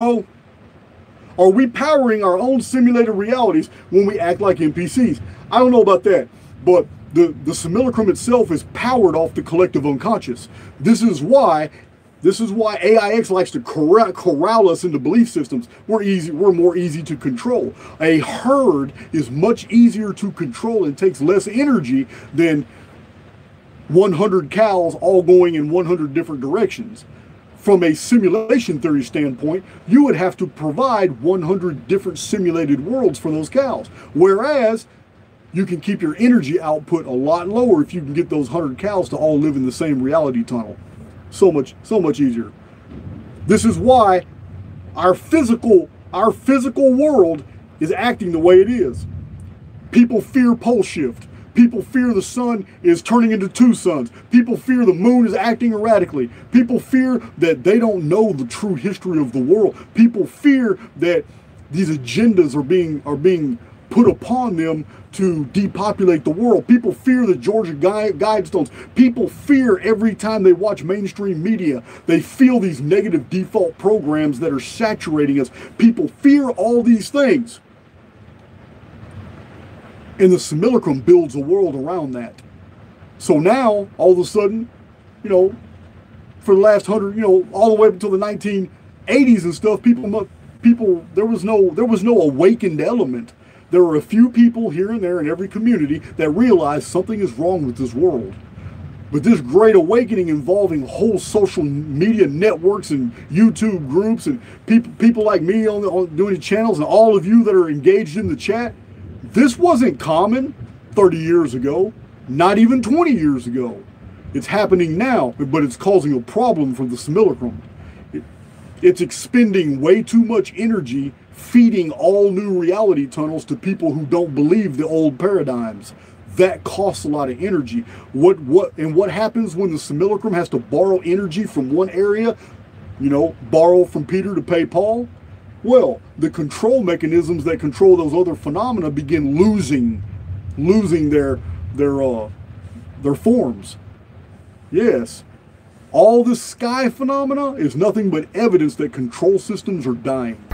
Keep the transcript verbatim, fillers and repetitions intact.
Oh, are we powering our own simulated realities when we act like N P Cs? I don't know about that, but the, the simulacrum itself is powered off the collective unconscious. This is why, this is why A I X likes to corral, corral us into belief systems. We're easy, we're more easy to control. A herd is much easier to control and takes less energy than one hundred cows all going in one hundred different directions. From a simulation theory standpoint, you would have to provide one hundred different simulated worlds for those cows. Whereas you can keep your energy output a lot lower if you can get those one hundred cows to all live in the same reality tunnel. So much, so much easier. This is why our physical, our physical world is acting the way it is. People fear pole shift. People fear the sun is turning into two suns. People fear the moon is acting erratically. People fear that they don't know the true history of the world. People fear that these agendas are being, are being put upon them to depopulate the world. People fear the Georgia Guidestones. People fear every time they watch mainstream media. They feel these negative default programs that are saturating us. People fear all these things. And the simulacrum builds a world around that. So now, all of a sudden, you know, for the last hundred, you know, all the way up until the nineteen eighties and stuff, people, people, there was no, there was no awakened element. There were a few people here and there in every community that realized something is wrong with this world. But this great awakening involving whole social media networks and YouTube groups and people, people like me on, the, on doing the channels and all of you that are engaged in the chat, this wasn't common thirty years ago, not even twenty years ago. It's happening now, but it's causing a problem for the simulacrum. It, it's expending way too much energy feeding all new reality tunnels to people who don't believe the old paradigms. That costs a lot of energy. What, what, and what happens when the simulacrum has to borrow energy from one area, you know, borrow from Peter to pay Paul? Well, the control mechanisms that control those other phenomena begin losing, losing their, their, uh, their forms. Yes, all this sky phenomena is nothing but evidence that control systems are dying.